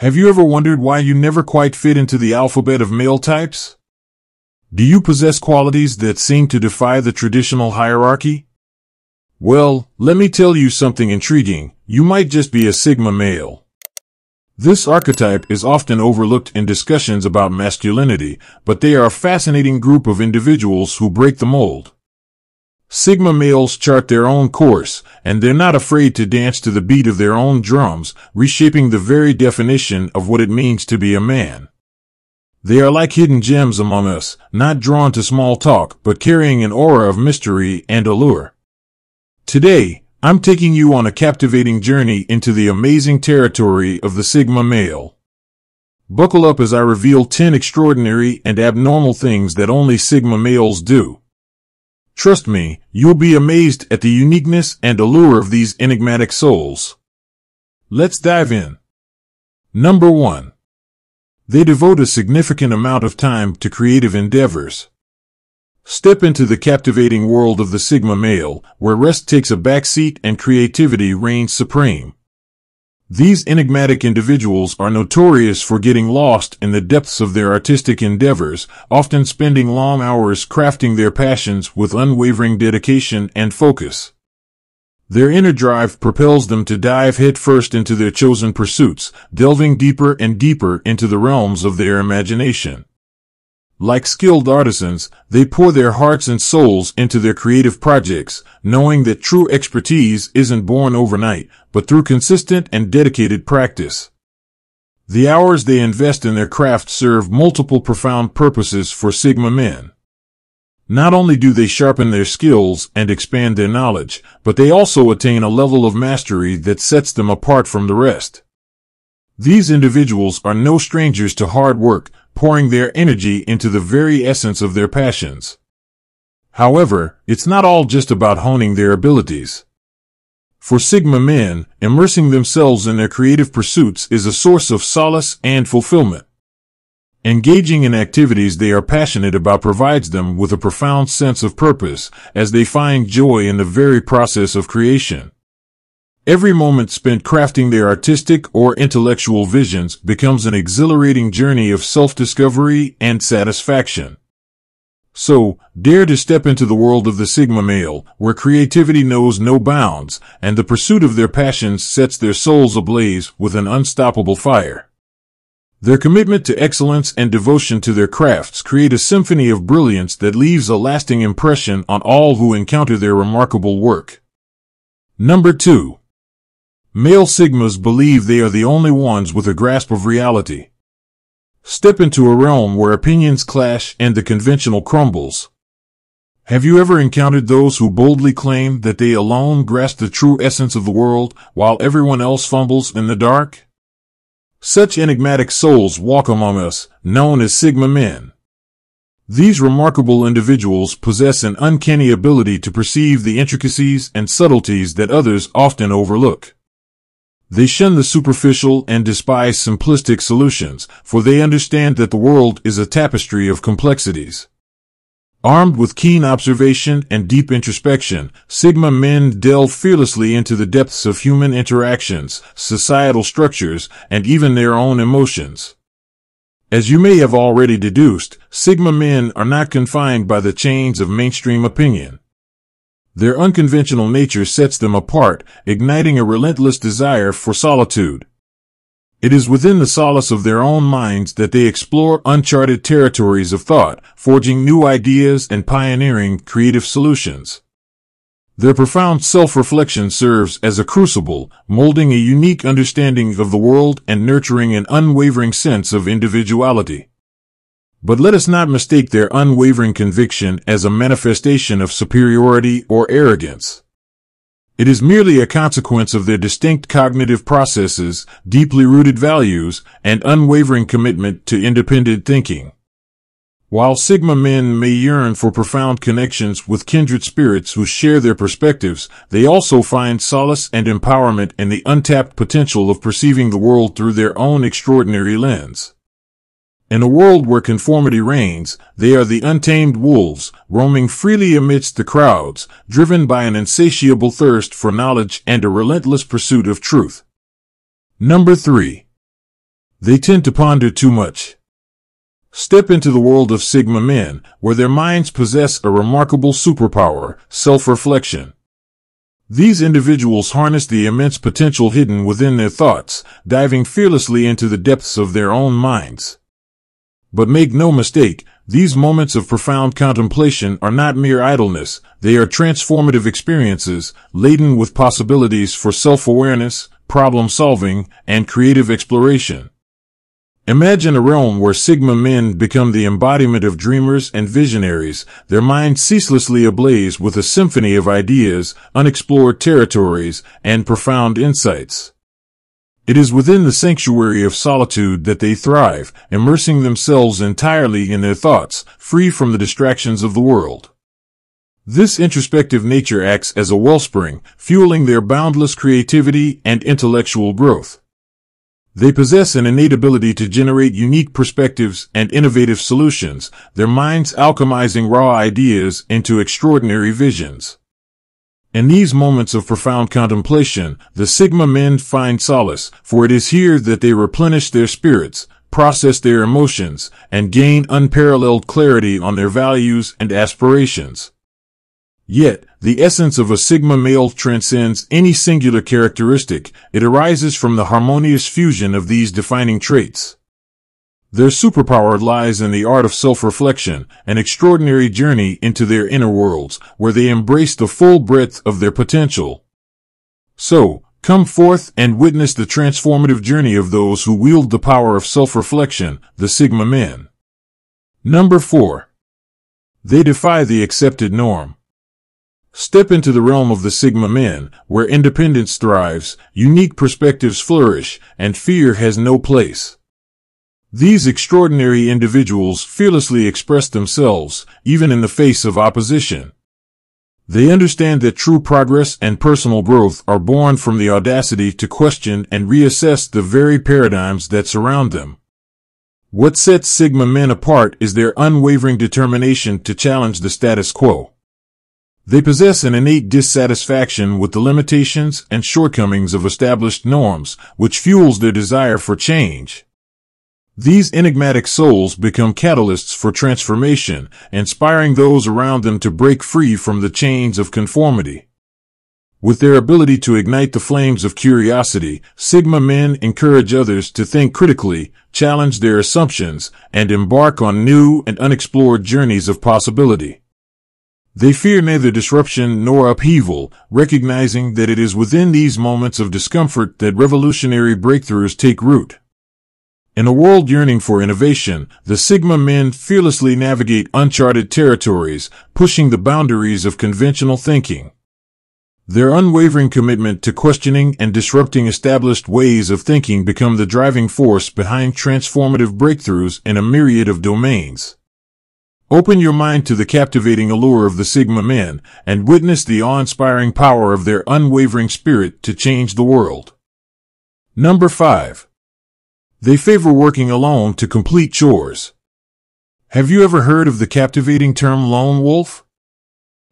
Have you ever wondered why you never quite fit into the alphabet of male types? Do you possess qualities that seem to defy the traditional hierarchy? Well, let me tell you something intriguing. You might just be a Sigma male. This archetype is often overlooked in discussions about masculinity, but they are a fascinating group of individuals who break the mold. Sigma males chart their own course, and they're not afraid to dance to the beat of their own drums, reshaping the very definition of what it means to be a man. They are like hidden gems among us, not drawn to small talk, but carrying an aura of mystery and allure. Today, I'm taking you on a captivating journey into the amazing territory of the Sigma male. Buckle up as I reveal 10 extraordinary and abnormal things that only Sigma males do. Trust me, you'll be amazed at the uniqueness and allure of these enigmatic souls. Let's dive in. Number 1. They devote a significant amount of time to creative endeavors. Step into the captivating world of the Sigma male, where rest takes a back seat and creativity reigns supreme. These enigmatic individuals are notorious for getting lost in the depths of their artistic endeavors, often spending long hours crafting their passions with unwavering dedication and focus. Their inner drive propels them to dive headfirst into their chosen pursuits, delving deeper and deeper into the realms of their imagination. Like skilled artisans, they pour their hearts and souls into their creative projects, knowing that true expertise isn't born overnight, but through consistent and dedicated practice. The hours they invest in their craft serve multiple profound purposes for Sigma men. Not only do they sharpen their skills and expand their knowledge, but they also attain a level of mastery that sets them apart from the rest. These individuals are no strangers to hard work, pouring their energy into the very essence of their passions. However, it's not all just about honing their abilities. For Sigma men, immersing themselves in their creative pursuits is a source of solace and fulfillment. Engaging in activities they are passionate about provides them with a profound sense of purpose, as they find joy in the very process of creation. Every moment spent crafting their artistic or intellectual visions becomes an exhilarating journey of self-discovery and satisfaction. So, dare to step into the world of the Sigma male, where creativity knows no bounds, and the pursuit of their passions sets their souls ablaze with an unstoppable fire. Their commitment to excellence and devotion to their crafts create a symphony of brilliance that leaves a lasting impression on all who encounter their remarkable work. Number 2. Male Sigmas believe they are the only ones with a grasp of reality. Step into a realm where opinions clash and the conventional crumbles. Have you ever encountered those who boldly claim that they alone grasp the true essence of the world, while everyone else fumbles in the dark? Such enigmatic souls walk among us, known as Sigma men. These remarkable individuals possess an uncanny ability to perceive the intricacies and subtleties that others often overlook. They shun the superficial and despise simplistic solutions, for they understand that the world is a tapestry of complexities. Armed with keen observation and deep introspection, Sigma men delve fearlessly into the depths of human interactions, societal structures, and even their own emotions. As you may have already deduced, Sigma men are not confined by the chains of mainstream opinion. Their unconventional nature sets them apart, igniting a relentless desire for solitude. It is within the solace of their own minds that they explore uncharted territories of thought, forging new ideas and pioneering creative solutions. Their profound self-reflection serves as a crucible, molding a unique understanding of the world and nurturing an unwavering sense of individuality. But let us not mistake their unwavering conviction as a manifestation of superiority or arrogance. It is merely a consequence of their distinct cognitive processes, deeply rooted values, and unwavering commitment to independent thinking. While Sigma men may yearn for profound connections with kindred spirits who share their perspectives, they also find solace and empowerment in the untapped potential of perceiving the world through their own extraordinary lens. In a world where conformity reigns, they are the untamed wolves, roaming freely amidst the crowds, driven by an insatiable thirst for knowledge and a relentless pursuit of truth. Number 3. They tend to ponder too much. Step into the world of Sigma men, where their minds possess a remarkable superpower, self-reflection. These individuals harness the immense potential hidden within their thoughts, diving fearlessly into the depths of their own minds. But make no mistake, these moments of profound contemplation are not mere idleness, they are transformative experiences, laden with possibilities for self-awareness, problem-solving, and creative exploration. Imagine a realm where Sigma men become the embodiment of dreamers and visionaries, their minds ceaselessly ablaze with a symphony of ideas, unexplored territories, and profound insights. It is within the sanctuary of solitude that they thrive, immersing themselves entirely in their thoughts, free from the distractions of the world. This introspective nature acts as a wellspring, fueling their boundless creativity and intellectual growth. They possess an innate ability to generate unique perspectives and innovative solutions, their minds alchemizing raw ideas into extraordinary visions. In these moments of profound contemplation, the Sigma men find solace, for it is here that they replenish their spirits, process their emotions, and gain unparalleled clarity on their values and aspirations. Yet, the essence of a Sigma male transcends any singular characteristic. It arises from the harmonious fusion of these defining traits. Their superpower lies in the art of self-reflection, an extraordinary journey into their inner worlds, where they embrace the full breadth of their potential. So, come forth and witness the transformative journey of those who wield the power of self-reflection, the Sigma men. Number 4. They defy the accepted norm. Step into the realm of the Sigma men, where independence thrives, unique perspectives flourish, and fear has no place. These extraordinary individuals fearlessly express themselves, even in the face of opposition. They understand that true progress and personal growth are born from the audacity to question and reassess the very paradigms that surround them. What sets Sigma men apart is their unwavering determination to challenge the status quo. They possess an innate dissatisfaction with the limitations and shortcomings of established norms, which fuels their desire for change. These enigmatic souls become catalysts for transformation, inspiring those around them to break free from the chains of conformity. With their ability to ignite the flames of curiosity, Sigma men encourage others to think critically, challenge their assumptions, and embark on new and unexplored journeys of possibility. They fear neither disruption nor upheaval, recognizing that it is within these moments of discomfort that revolutionary breakthroughs take root. In a world yearning for innovation, the Sigma men fearlessly navigate uncharted territories, pushing the boundaries of conventional thinking. Their unwavering commitment to questioning and disrupting established ways of thinking become the driving force behind transformative breakthroughs in a myriad of domains. Open your mind to the captivating allure of the Sigma men and witness the awe-inspiring power of their unwavering spirit to change the world. Number 5. They favor working alone to complete chores. Have you ever heard of the captivating term lone wolf?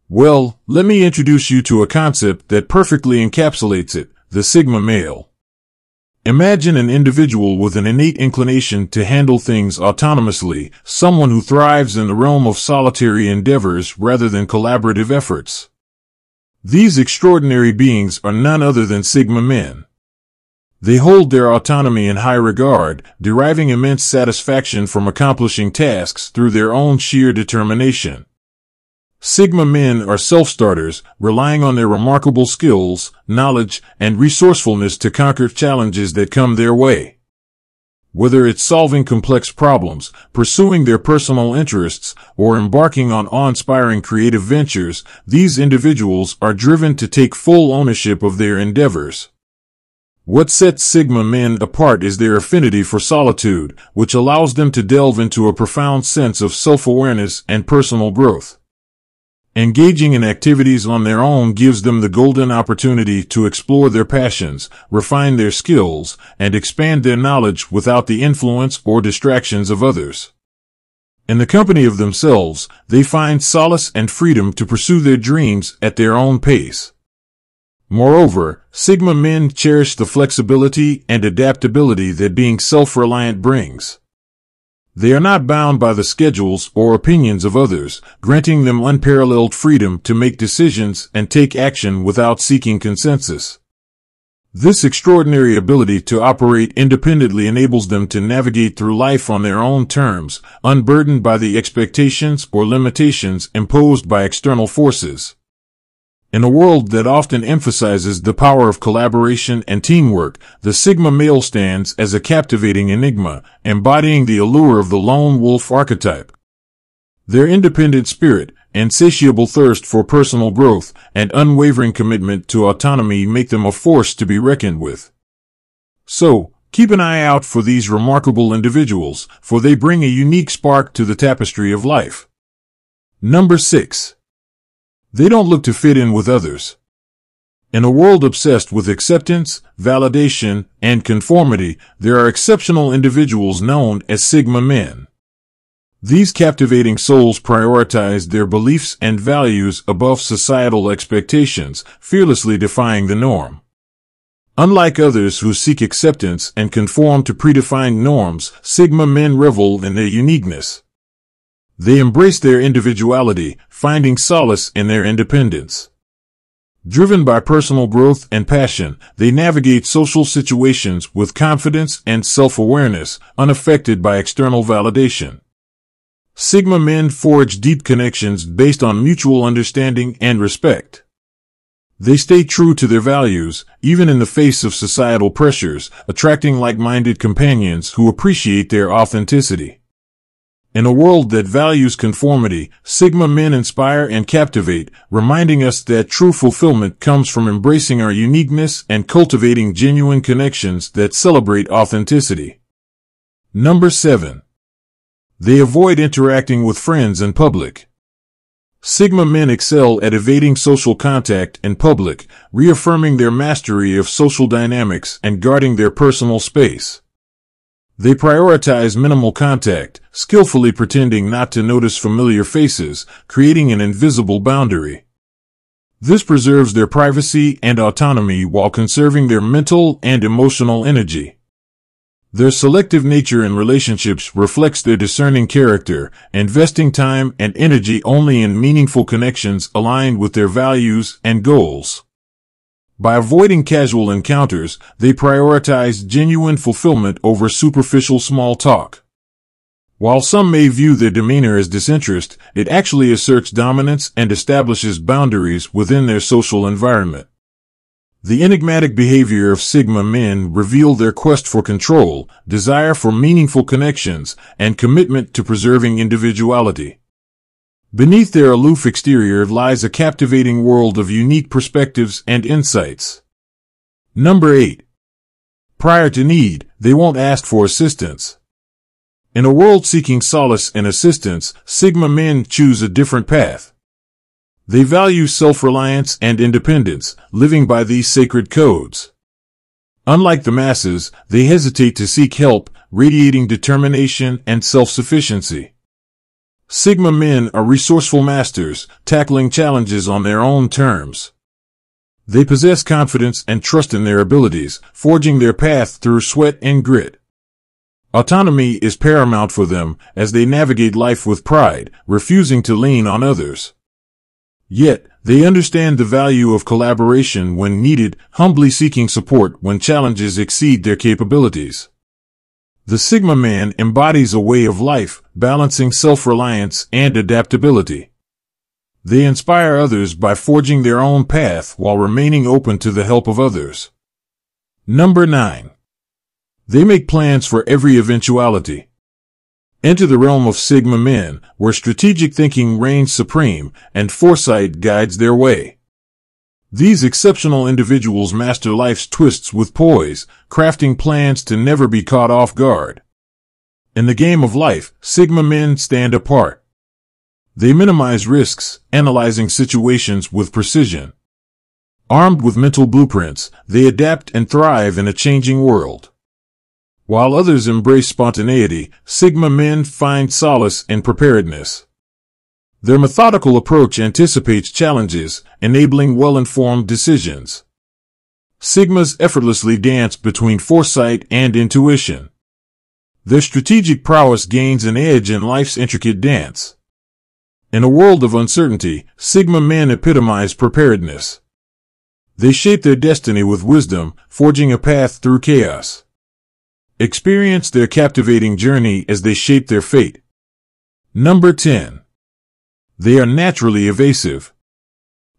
Well, let me introduce you to a concept that perfectly encapsulates it, the Sigma male. Imagine an individual with an innate inclination to handle things autonomously, someone who thrives in the realm of solitary endeavors rather than collaborative efforts. These extraordinary beings are none other than Sigma men. They hold their autonomy in high regard, deriving immense satisfaction from accomplishing tasks through their own sheer determination. Sigma men are self-starters, relying on their remarkable skills, knowledge, and resourcefulness to conquer challenges that come their way. Whether it's solving complex problems, pursuing their personal interests, or embarking on awe-inspiring creative ventures, these individuals are driven to take full ownership of their endeavors. What sets Sigma men apart is their affinity for solitude, which allows them to delve into a profound sense of self-awareness and personal growth. Engaging in activities on their own gives them the golden opportunity to explore their passions, refine their skills, and expand their knowledge without the influence or distractions of others. In the company of themselves, they find solace and freedom to pursue their dreams at their own pace. Moreover, Sigma men cherish the flexibility and adaptability that being self-reliant brings. They are not bound by the schedules or opinions of others, granting them unparalleled freedom to make decisions and take action without seeking consensus. This extraordinary ability to operate independently enables them to navigate through life on their own terms, unburdened by the expectations or limitations imposed by external forces. In a world that often emphasizes the power of collaboration and teamwork, the Sigma male stands as a captivating enigma, embodying the allure of the lone wolf archetype. Their independent spirit, insatiable thirst for personal growth, and unwavering commitment to autonomy make them a force to be reckoned with. So, keep an eye out for these remarkable individuals, for they bring a unique spark to the tapestry of life. Number 6. They don't look to fit in with others. In a world obsessed with acceptance, validation, and conformity, there are exceptional individuals known as Sigma men. These captivating souls prioritize their beliefs and values above societal expectations, fearlessly defying the norm. Unlike others who seek acceptance and conform to predefined norms, Sigma men revel in their uniqueness. They embrace their individuality, finding solace in their independence. Driven by personal growth and passion, they navigate social situations with confidence and self-awareness, unaffected by external validation. Sigma men forge deep connections based on mutual understanding and respect. They stay true to their values, even in the face of societal pressures, attracting like-minded companions who appreciate their authenticity. In a world that values conformity, Sigma men inspire and captivate, reminding us that true fulfillment comes from embracing our uniqueness and cultivating genuine connections that celebrate authenticity. Number 7. They avoid interacting with friends in public. Sigma men excel at evading social contact in public, reaffirming their mastery of social dynamics and guarding their personal space. They prioritize minimal contact, skillfully pretending not to notice familiar faces, creating an invisible boundary. This preserves their privacy and autonomy while conserving their mental and emotional energy. Their selective nature in relationships reflects their discerning character, investing time and energy only in meaningful connections aligned with their values and goals. By avoiding casual encounters, they prioritize genuine fulfillment over superficial small talk. While some may view their demeanor as disinterest, it actually asserts dominance and establishes boundaries within their social environment. The enigmatic behavior of Sigma men reveals their quest for control, desire for meaningful connections, and commitment to preserving individuality. Beneath their aloof exterior lies a captivating world of unique perspectives and insights. Number 8. Prior to need, they won't ask for assistance. In a world seeking solace and assistance, Sigma men choose a different path. They value self-reliance and independence, living by these sacred codes. Unlike the masses, they hesitate to seek help, radiating determination and self-sufficiency. Sigma men are resourceful masters, tackling challenges on their own terms. They possess confidence and trust in their abilities, forging their path through sweat and grit. Autonomy is paramount for them as they navigate life with pride, refusing to lean on others. Yet, they understand the value of collaboration when needed, humbly seeking support when challenges exceed their capabilities. The Sigma man embodies a way of life, balancing self-reliance and adaptability. They inspire others by forging their own path while remaining open to the help of others. Number 9. They make plans for every eventuality. Enter the realm of Sigma men, where strategic thinking reigns supreme and foresight guides their way. These exceptional individuals master life's twists with poise, crafting plans to never be caught off guard. In the game of life, Sigma men stand apart. They minimize risks, analyzing situations with precision. Armed with mental blueprints, they adapt and thrive in a changing world. While others embrace spontaneity, Sigma men find solace in preparedness. Their methodical approach anticipates challenges, enabling well-informed decisions. Sigmas effortlessly dance between foresight and intuition. Their strategic prowess gains an edge in life's intricate dance. In a world of uncertainty, Sigma men epitomize preparedness. They shape their destiny with wisdom, forging a path through chaos. Experience their captivating journey as they shape their fate. Number 10. They are naturally evasive.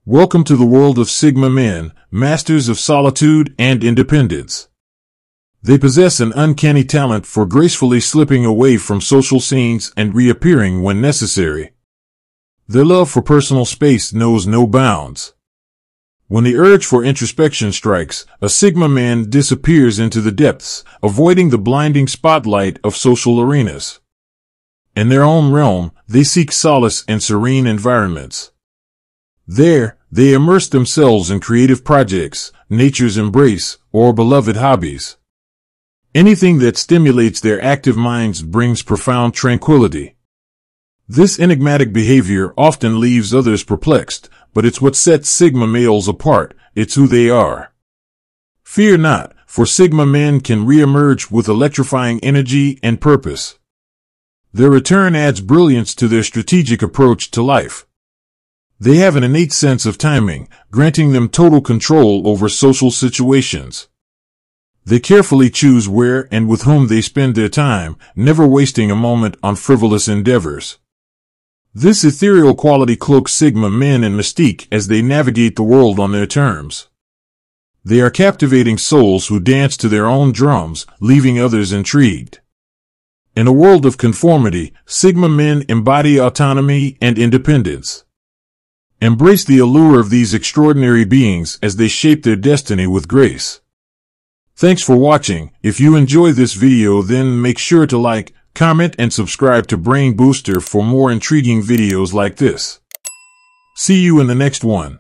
Welcome to the world of Sigma men, masters of solitude and independence. They possess an uncanny talent for gracefully slipping away from social scenes and reappearing when necessary. Their love for personal space knows no bounds. When the urge for introspection strikes, a Sigma man disappears into the depths, avoiding the blinding spotlight of social arenas. In their own realm, they seek solace in serene environments. There, they immerse themselves in creative projects, nature's embrace, or beloved hobbies. Anything that stimulates their active minds brings profound tranquility. This enigmatic behavior often leaves others perplexed, but it's what sets Sigma males apart. It's who they are. Fear not, for Sigma men can reemerge with electrifying energy and purpose. Their return adds brilliance to their strategic approach to life. They have an innate sense of timing, granting them total control over social situations. They carefully choose where and with whom they spend their time, never wasting a moment on frivolous endeavors. This ethereal quality cloaks Sigma men in mystique as they navigate the world on their terms. They are captivating souls who dance to their own drums, leaving others intrigued. In a world of conformity, Sigma men embody autonomy and independence. Embrace the allure of these extraordinary beings as they shape their destiny with grace. Thanks for watching. If you enjoy this video, then make sure to like, comment, and subscribe to Brain Booster for more intriguing videos like this. See you in the next one.